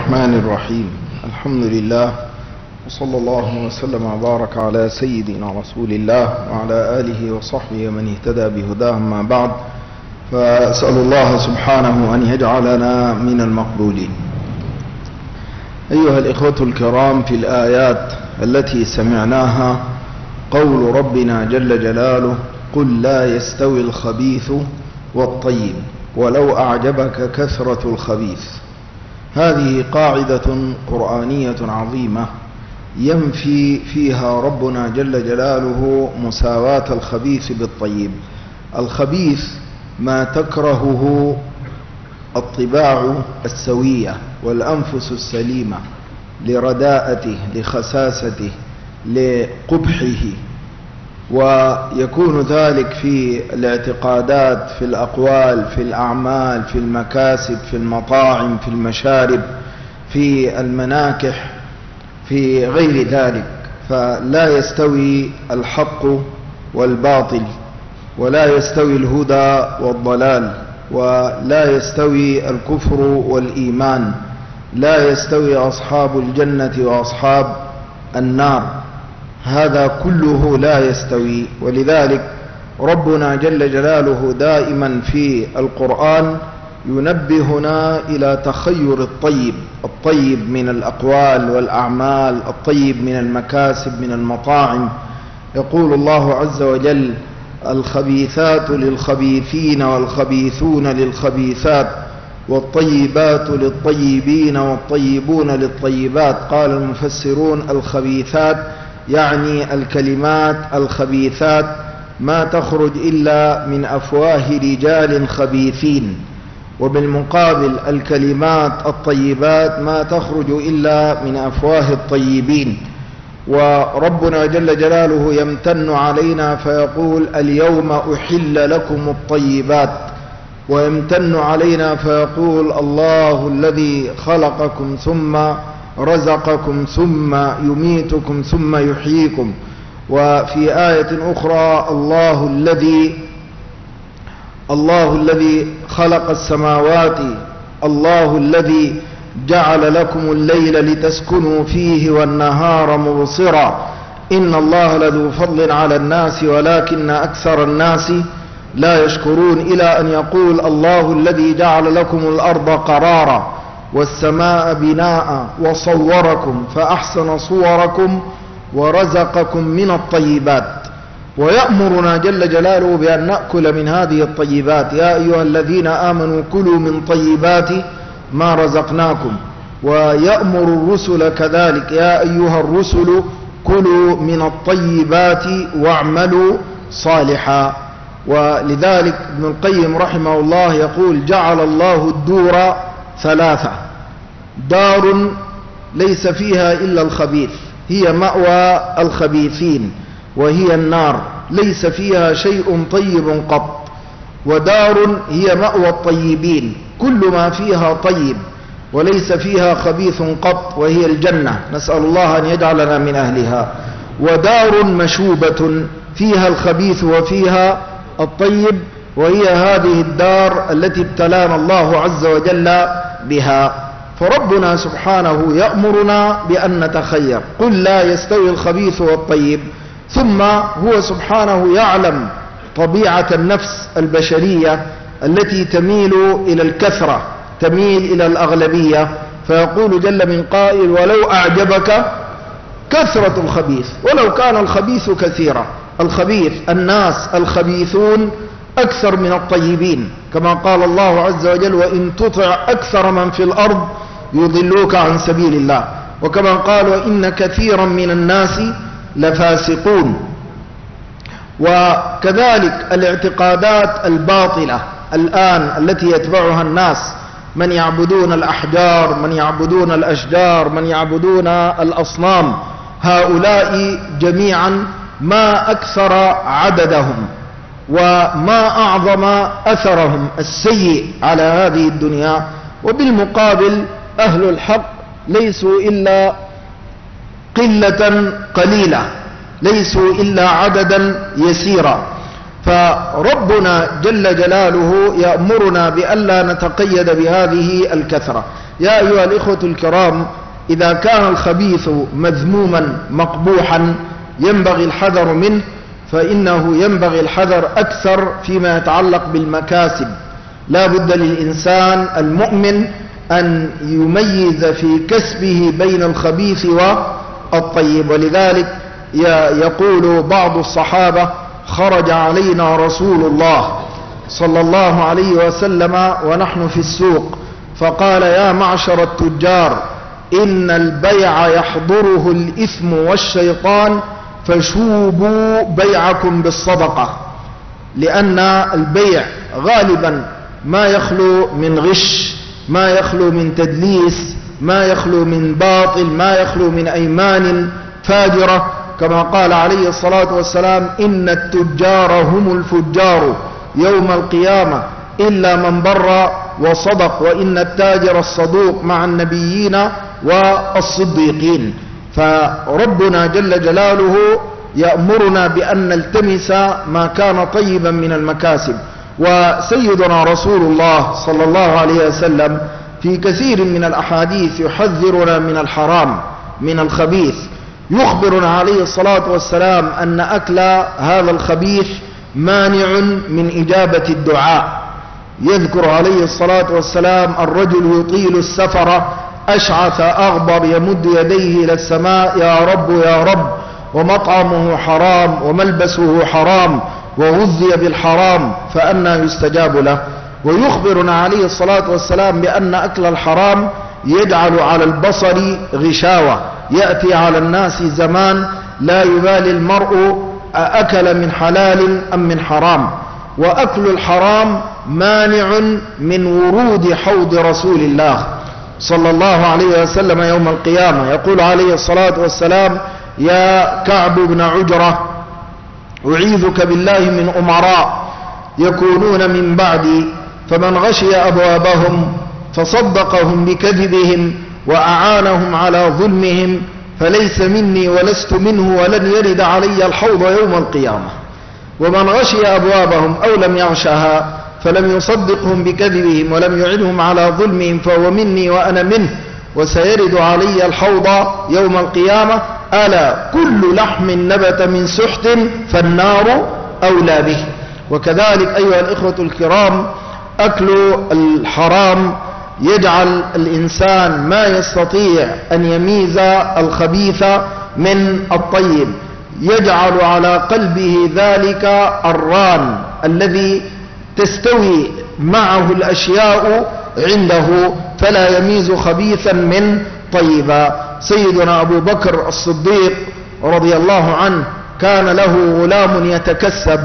الرحمن الرحيم. الحمد لله وصلى الله وسلم وبارك على سيدنا رسول الله وعلى آله وصحبه ومن اهتدى بهداه. ما بعد، فأسأل الله سبحانه أن يجعلنا من المقبولين. أيها الإخوة الكرام، في الآيات التي سمعناها قول ربنا جل جلاله: قل لا يستوي الخبيث والطيب ولو أعجبك كثرة الخبيث. هذه قاعدة قرآنية عظيمة ينفي فيها ربنا جل جلاله مساواة الخبيث بالطيب. الخبيث ما تكرهه الطباع السوية والأنفس السليمة لرداءته، لخساسته، لقبحه، ويكون ذلك في الاعتقادات، في الأقوال، في الأعمال، في المكاسب، في المطاعم، في المشارب، في المناكح، في غير ذلك. فلا يستوي الحق والباطل، ولا يستوي الهدى والضلال، ولا يستوي الكفر والإيمان، لا يستوي أصحاب الجنة وأصحاب النار. هذا كله لا يستوي. ولذلك ربنا جل جلاله دائما في القرآن ينبهنا إلى تخير الطيب. الطيب من الأقوال والأعمال، الطيب من المكاسب، من المطاعم. يقول الله عز وجل: الخبيثات للخبيثين والخبيثون للخبيثات والطيبات للطيبين والطيبون للطيبات. قال المفسرون: الخبيثات يعني الكلمات الخبيثات ما تخرج إلا من أفواه رجال خبيثين، وبالمقابل الكلمات الطيبات ما تخرج إلا من أفواه الطيبين. وربنا جل جلاله يمتن علينا فيقول: اليوم أحل لكم الطيبات. ويمتن علينا فيقول: الله الذي خلقكم ثم رزقكم ثم يميتكم ثم يحييكم. وفي آية أخرى: الله الذي خلق السماوات، الله الذي جعل لكم الليل لتسكنوا فيه والنهار مبصرا، إن الله لذو فضل على الناس ولكن أكثر الناس لا يشكرون، إلى أن يقول: الله الذي جعل لكم الأرض قرارا والسماء بناء وصوركم فأحسن صوركم ورزقكم من الطيبات. ويأمرنا جل جلاله بأن نأكل من هذه الطيبات: يا أيها الذين آمنوا كلوا من طيبات ما رزقناكم. ويأمر الرسل كذلك: يا أيها الرسل كلوا من الطيبات واعملوا صالحا. ولذلك ابن القيم رحمه الله يقول: جعل الله الدور ثلاثة: دار ليس فيها إلا الخبيث، هي مأوى الخبيثين، وهي النار ليس فيها شيء طيب قط، ودار هي مأوى الطيبين، كل ما فيها طيب وليس فيها خبيث قط، وهي الجنة، نسأل الله أن يجعلنا من أهلها. ودار مشوبة فيها الخبيث وفيها الطيب، وهي هذه الدار التي ابتلانا الله عز وجل بها. فربنا سبحانه يأمرنا بأن نتخير. قل لا يستوي الخبيث والطيب. ثم هو سبحانه يعلم طبيعة النفس البشرية التي تميل إلى الكثرة، تميل إلى الأغلبية، فيقول جل من قائل: ولو أعجبك كثرة الخبيث. ولو كان الخبيث كثيرا، الخبيث الناس الخبيثون أكثر من الطيبين، كما قال الله عز وجل: وإن تطع أكثر من في الأرض يضلوك عن سبيل الله. وكما قال: وإن كثيرا من الناس لفاسقون. وكذلك الاعتقادات الباطلة الآن التي يتبعها الناس: من يعبدون الأحجار، من يعبدون الأشجار، من يعبدون الأصنام. هؤلاء جميعا ما أكثر عددهم وما أعظم أثرهم السيء على هذه الدنيا. وبالمقابل أهل الحق ليسوا إلا قلة قليلة، ليسوا إلا عددا يسيرا. فربنا جل جلاله يأمرنا بألا نتقيد بهذه الكثرة. يا أيها الإخوة الكرام، إذا كان الخبيث مذموما مقبوحا ينبغي الحذر منه، فإنه ينبغي الحذر أكثر فيما يتعلق بالمكاسب. لا بد للإنسان المؤمن أن يميز في كسبه بين الخبيث والطيب، ولذلك يقول بعض الصحابة: خرج علينا رسول الله صلى الله عليه وسلم ونحن في السوق، فقال: يا معشر التجار، إن البيع يحضره الإثم والشيطان، فشوبوا بيعكم بالصدقة، لأن البيع غالبا ما يخلو من غش، ما يخلو من تدليس، ما يخلو من باطل، ما يخلو من أيمان فاجرة، كما قال عليه الصلاة والسلام: إن التجار هم الفجار يوم القيامة إلا من بر وصدق، وإن التاجر الصدوق مع النبيين والصديقين. فربنا جل جلاله يأمرنا بأن نلتمس ما كان طيبا من المكاسب. وسيدنا رسول الله صلى الله عليه وسلم في كثير من الأحاديث يحذرنا من الحرام، من الخبيث. يخبرنا عليه الصلاة والسلام أن أكل هذا الخبيث مانع من إجابة الدعاء. يذكر عليه الصلاة والسلام: الرجل يطيل السفر أشعث أغبر يمد يديه إلى السماء يا رب يا رب، ومطعمه حرام وملبسه حرام وغذي بالحرام، فأنى يستجاب له. ويخبرنا عليه الصلاة والسلام بأن أكل الحرام يجعل على البصر غشاوة، يأتي على الناس زمان لا يبالي المرء أأكل من حلال أم من حرام. وأكل الحرام مانع من ورود حوض رسول الله صلى الله عليه وسلم يوم القيامة. يقول عليه الصلاة والسلام: يا كعب بن عجرة، أعيذك بالله من أمراء يكونون من بعدي، فمن غشي أبوابهم فصدقهم بكذبهم وأعانهم على ظلمهم فليس مني ولست منه ولن يرد علي الحوض يوم القيامة. ومن غشي أبوابهم أو لم يغشها فلم يصدقهم بكذبهم ولم يعدهم على ظلمهم فهو مني وأنا منه، وسيرد علي الحوض يوم القيامة. ألا كل لحم نبت من سحت فالنار أولى به. وكذلك أيها الإخوة الكرام، أكل الحرام يجعل الإنسان ما يستطيع أن يميز الخبيث من الطيب، يجعل على قلبه ذلك الران الذي تستوي معه الأشياء عنده، فلا يميز خبيثا من طيبا. سيدنا أبو بكر الصديق رضي الله عنه كان له غلام يتكسب،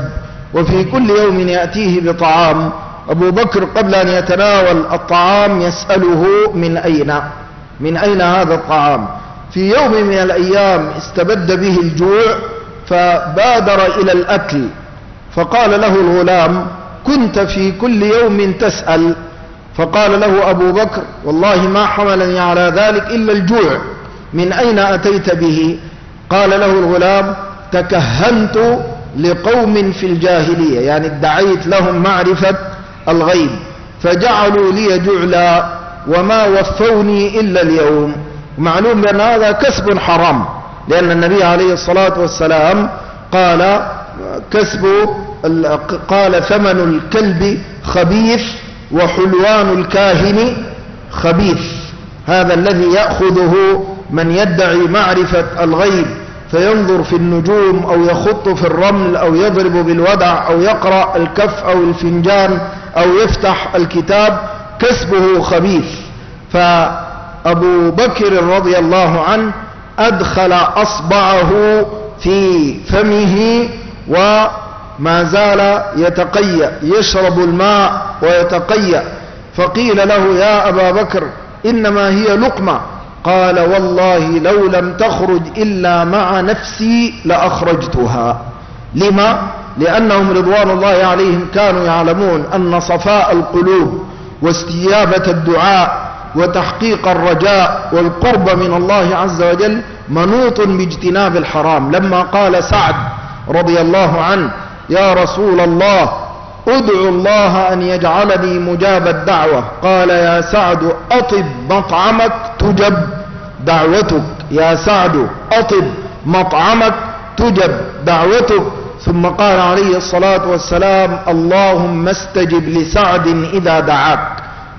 وفي كل يوم يأتيه بطعام. أبو بكر قبل أن يتناول الطعام يسأله: من أين هذا الطعام؟ في يوم من الأيام استبد به الجوع فبادر إلى الأكل، فقال له الغلام: كنت في كل يوم تسأل. فقال له أبو بكر: والله ما حملني على ذلك إلا الجوع، من أين أتيت به؟ قال له الغلام: تكهنت لقوم في الجاهلية، يعني ادعيت لهم معرفة الغيب، فجعلوا لي جعلا وما وفوني إلا اليوم. معلوم بأن هذا كسب حرام، لأن النبي عليه الصلاة والسلام قال: ثمن الكلب خبيث وحلوان الكاهن خبيث. هذا الذي يأخذه من يدعي معرفة الغيب، فينظر في النجوم أو يخط في الرمل أو يضرب بالودع أو يقرأ الكف أو الفنجان أو يفتح الكتاب، كسبه خبيث. فأبو بكر رضي الله عنه أدخل أصبعه في فمه وما زال يتقيأ، يشرب الماء ويتقيأ. فقيل له: يا أبا بكر، إنما هي لقمة. قال: والله لو لم تخرج إلا مع نفسي لأخرجتها. لما؟ لأنهم رضوان الله عليهم كانوا يعلمون أن صفاء القلوب واستجابة الدعاء وتحقيق الرجاء والقرب من الله عز وجل منوط باجتناب الحرام. لما قال سعد رضي الله عنه: يا رسول الله، ادعو الله أن يجعلني مجاب الدعوة. قال يا سعد أطب مطعمك تجب دعوتك. يا سعد أطب مطعمك تجب دعوتك. ثم قال عليه الصلاة والسلام اللهم استجب لسعد إذا دعاك.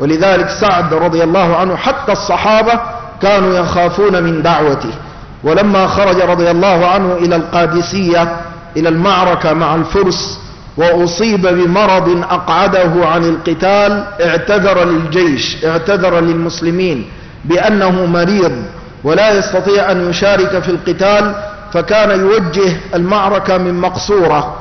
ولذلك سعد رضي الله عنه حتى الصحابة كانوا يخافون من دعوته. ولما خرج رضي الله عنه إلى القادسية إلى المعركة مع الفرس وأصيب بمرض أقعده عن القتال اعتذر للجيش، اعتذر للمسلمين بأنه مريض ولا يستطيع أن يشارك في القتال. فكان يوجه المعركة من مقصورة.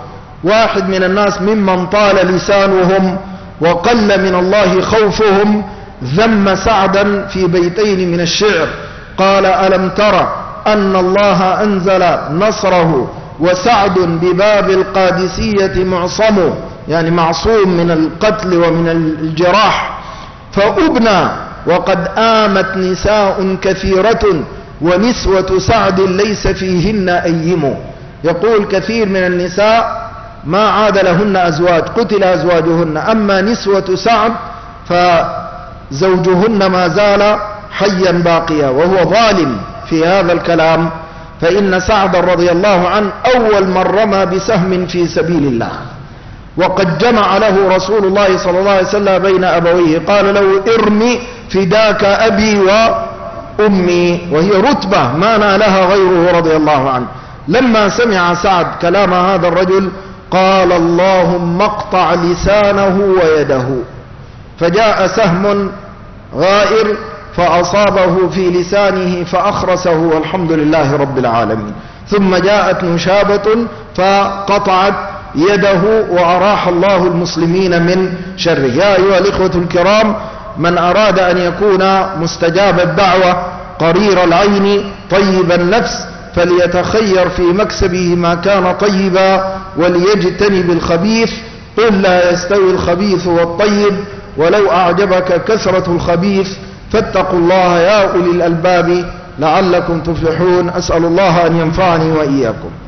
واحد من الناس ممن طال لسانهم وقل من الله خوفهم ذم سعدا في بيتين من الشعر قال ألم ترى أن الله أنزل نصره وسعد بباب القادسية معصم، يعني معصوم من القتل ومن الجراح، فأبنى وقد آمت نساء كثيرة ونسوة سعد ليس فيهن أيم. يقول كثير من النساء ما عاد لهن أزواج، قتل أزواجهن، أما نسوة سعد فزوجهن ما زال حيا باقيا. وهو ظالم في هذا الكلام، فإن سعد رضي الله عنه أول من رمى بسهم في سبيل الله وقد جمع له رسول الله صلى الله عليه وسلم بين أبويه، قال له ارمي فداك أبي وأمي، وهي رتبة ما نالها غيره رضي الله عنه. لما سمع سعد كلام هذا الرجل قال اللهم اقطع لسانه ويده، فجاء سهم غائر فأصابه في لسانه فأخرسه والحمد لله رب العالمين. ثم جاءت نشابة فقطعت يده وأراح الله المسلمين من شره. يا أيها الإخوة الكرام، من أراد أن يكون مستجاب الدعوة قرير العين طيب النفس فليتخير في مكسبه ما كان طيبا وليجتنب الخبيث، قل لا يستوي الخبيث والطيب ولو أعجبك كثرة الخبيث فاتقوا الله يا أولي الألباب لعلكم تفلحون. أسأل الله أن ينفعني وإياكم.